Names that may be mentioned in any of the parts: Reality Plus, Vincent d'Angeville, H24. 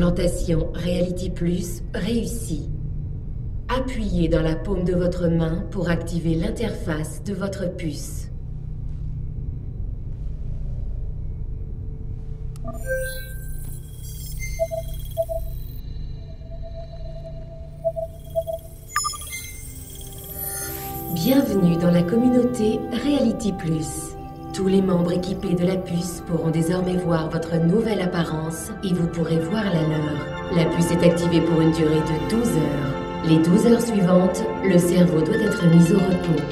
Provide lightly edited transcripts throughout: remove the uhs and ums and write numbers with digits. L'implantation Reality Plus réussie. Appuyez dans la paume de votre main pour activer l'interface de votre puce. Bienvenue dans la communauté Reality Plus. Tous les membres équipés de la puce pourront désormais voir votre nouvelle apparence et vous pourrez voir la leur. La puce est activée pour une durée de 12 heures. Les 12 heures suivantes, le cerveau doit être mis au repos.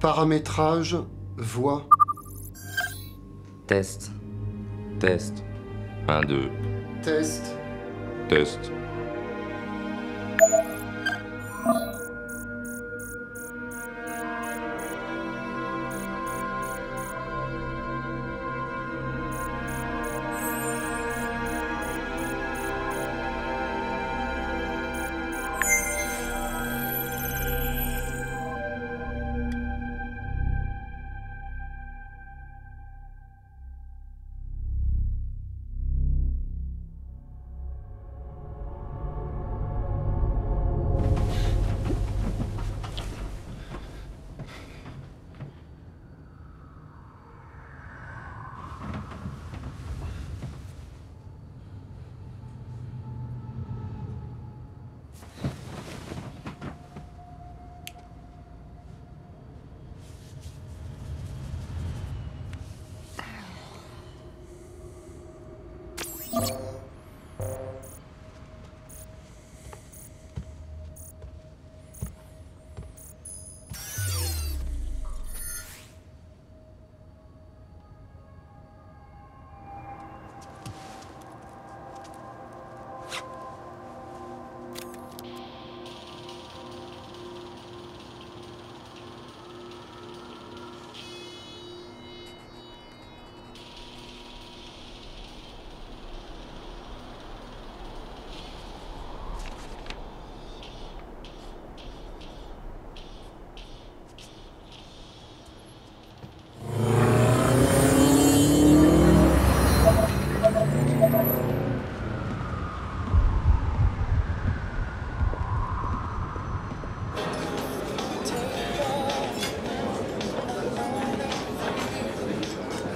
Paramétrage, voix. Test. Test. 1, 2. Test. Test.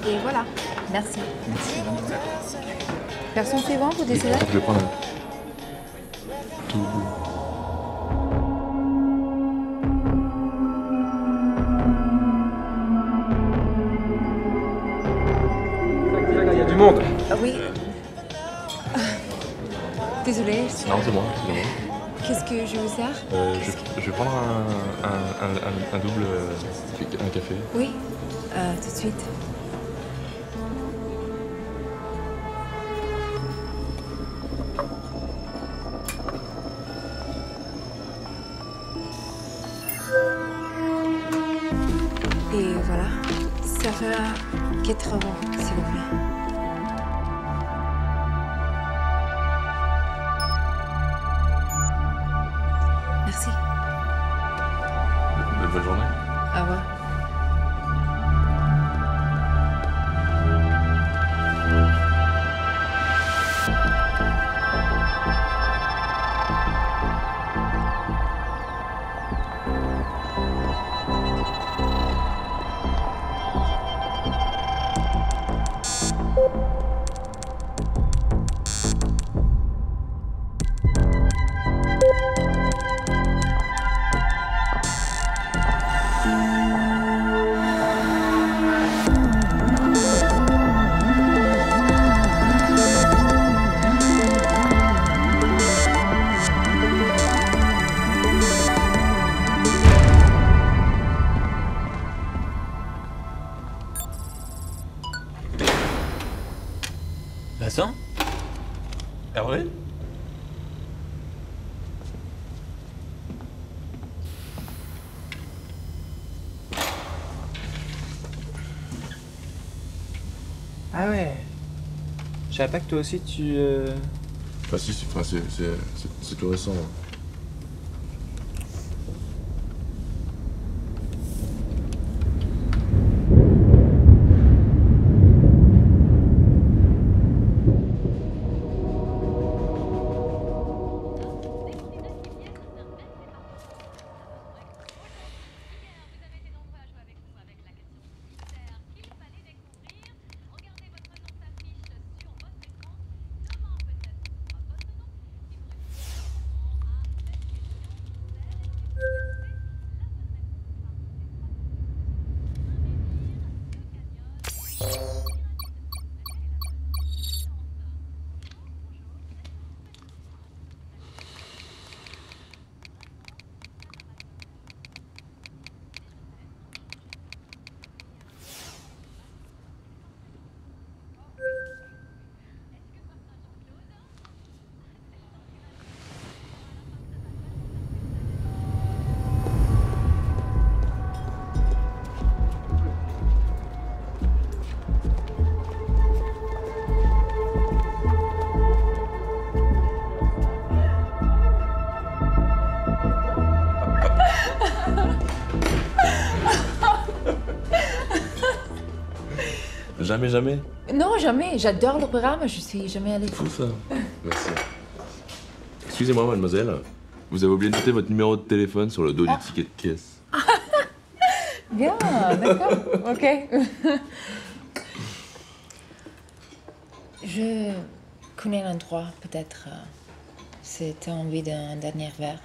Et voilà, merci. Merci. Personne suivant, vous décidez ? Je vais prendre tout. Il y a du monde. Oui. Désolée. Non, c'est moi. Qu'est-ce que je vous sers ? Je vais prendre un double, un café. Oui, tout de suite. voilà. Ça fait 80, s'il vous plaît. Merci. Bonne journée. Au revoir. Vincent ? Hervé ? Ah ouais. Je savais pas que toi aussi tu... Enfin si, c'est tout récent. Hein. Jamais, jamais? Non, jamais. J'adore l'opéra, mais je suis jamais allée. Fou ça. Merci. Excusez-moi, mademoiselle. Vous avez oublié de noter votre numéro de téléphone sur le dos du ticket de caisse. Bien, d'accord. Ok. Je connais l'endroit, peut-être. C'était envie d'un dernier verre.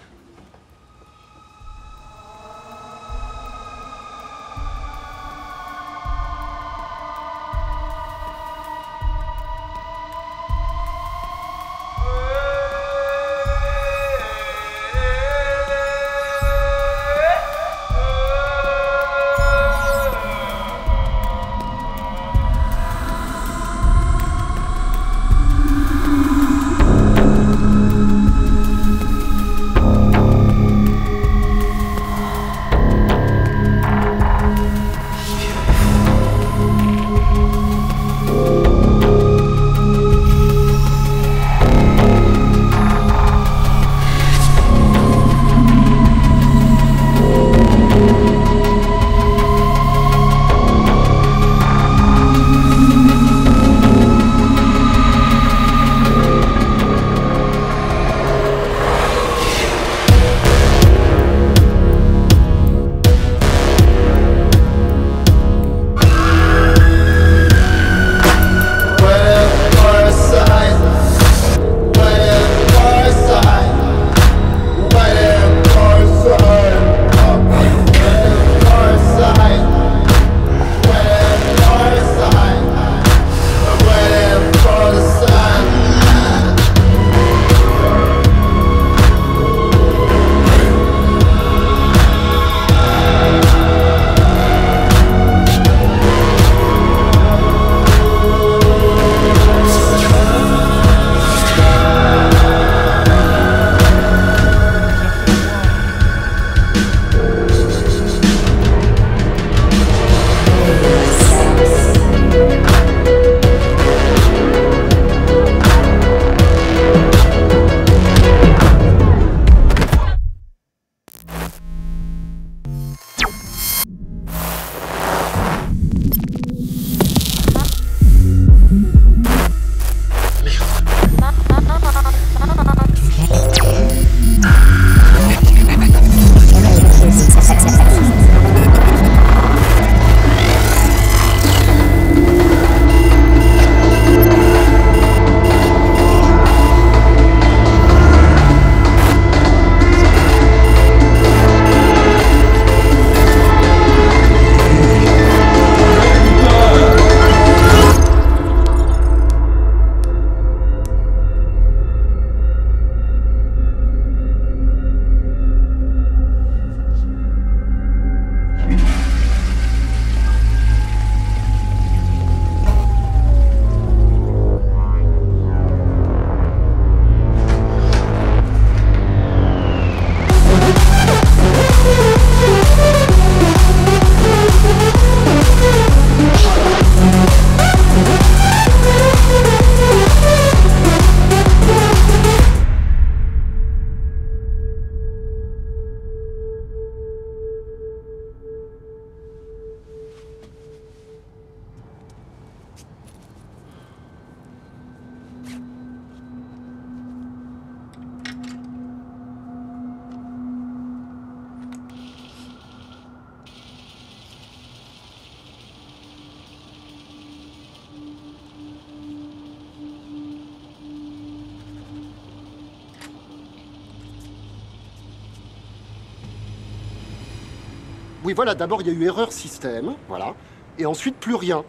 Oui, voilà, d'abord, il y a eu erreur système, voilà, et ensuite, plus rien.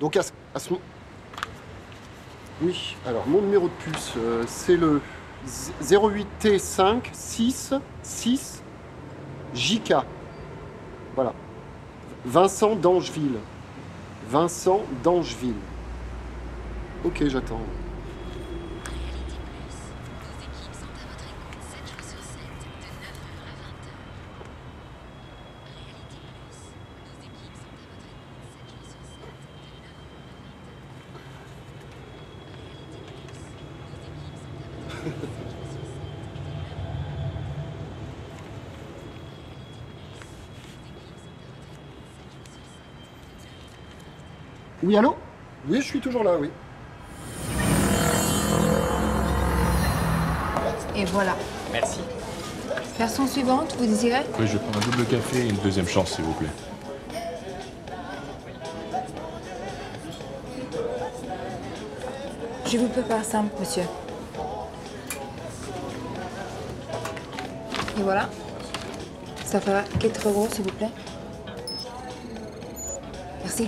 Donc, à ce moment... Oui, alors, mon numéro de puce, c'est le 08T5 6 6 JK. Voilà. Vincent d'Angeville. Vincent d'Angeville. Ok, j'attends. Reality Plus, nos équipes sont à votre écoute 7 jours sur 7, de 9h à 20h. Reality Plus, nos équipes sont à votre écoute 7 jours sur 7, de 9h à 20h. Reality Plus, nos équipes sont à votre écoute 7 jours sur 7, de 9h à 20h. Oui, allô? Oui, je suis toujours là, oui. Et voilà. Merci. Personne suivante, vous désirez? Oui, je vais prendre un double café et une deuxième chance, s'il vous plaît. Je vous prépare simple, monsieur. Et voilà. Ça fera 4 €, s'il vous plaît. Merci.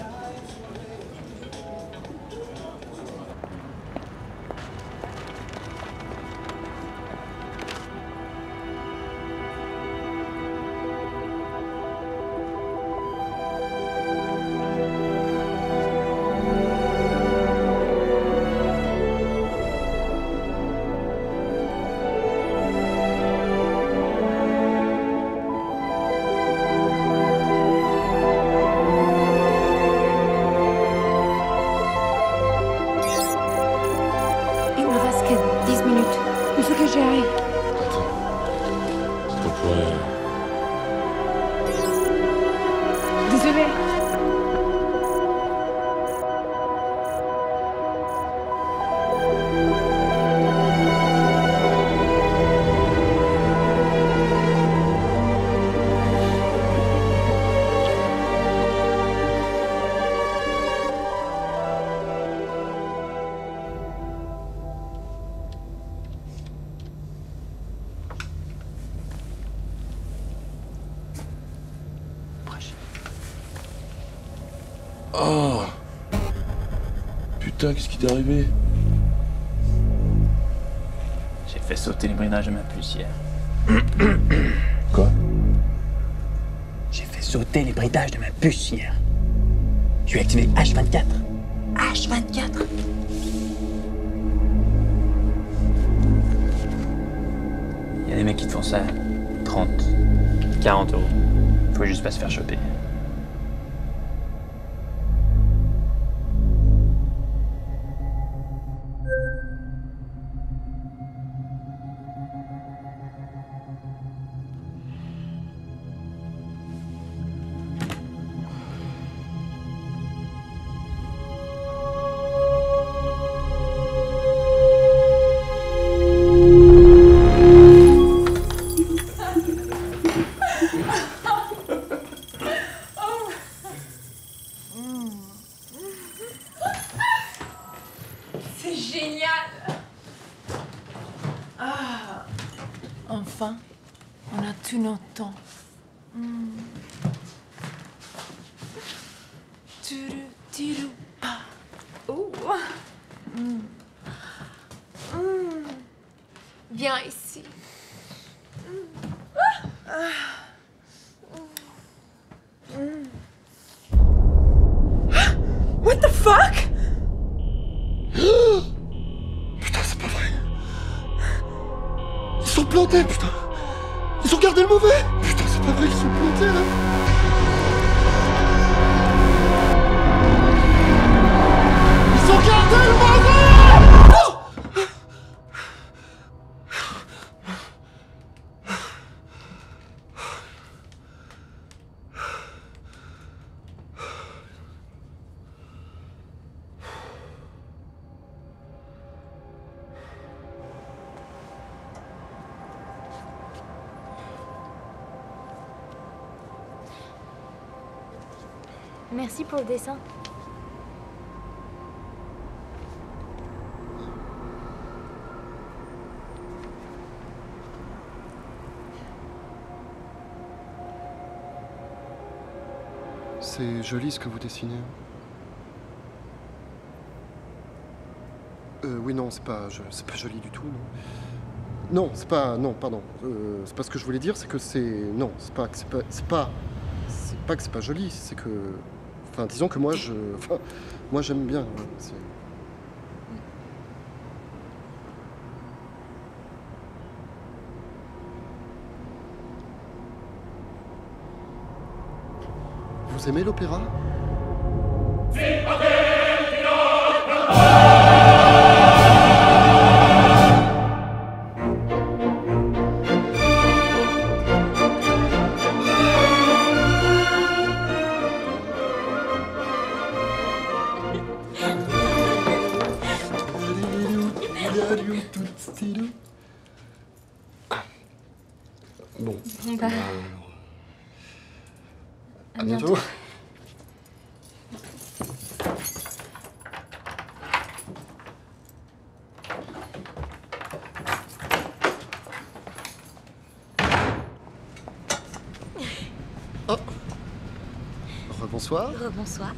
Oh! Putain, qu'est-ce qui t'est arrivé? J'ai fait sauter le bridage de ma puce hier. Quoi? J'ai fait sauter les bridages de ma puce hier. Tu as activé H24. H24? Il y a des mecs qui te font ça 30, 40 €. Faut juste pas se faire choper. Enfin, on a tout notre temps. Viens ici. What the fuck? Ils sont plantés, putain! Ils ont gardé le mauvais! Putain, c'est pas vrai qu'ils sont plantés, là! Ils ont gardé le mauvais! Merci pour le dessin. C'est joli ce que vous dessinez. Oui, non, c'est pas joli du tout. Non, non c'est pas... Non, pardon. C'est pas ce que je voulais dire, c'est que c'est... Non, c'est pas que c'est pas joli, c'est que... Enfin, disons que moi, je... Enfin, moi, j'aime bien. Vous aimez l'opéra ? Bon. Bah... À bientôt. Oh. Rebonsoir. Rebonsoir.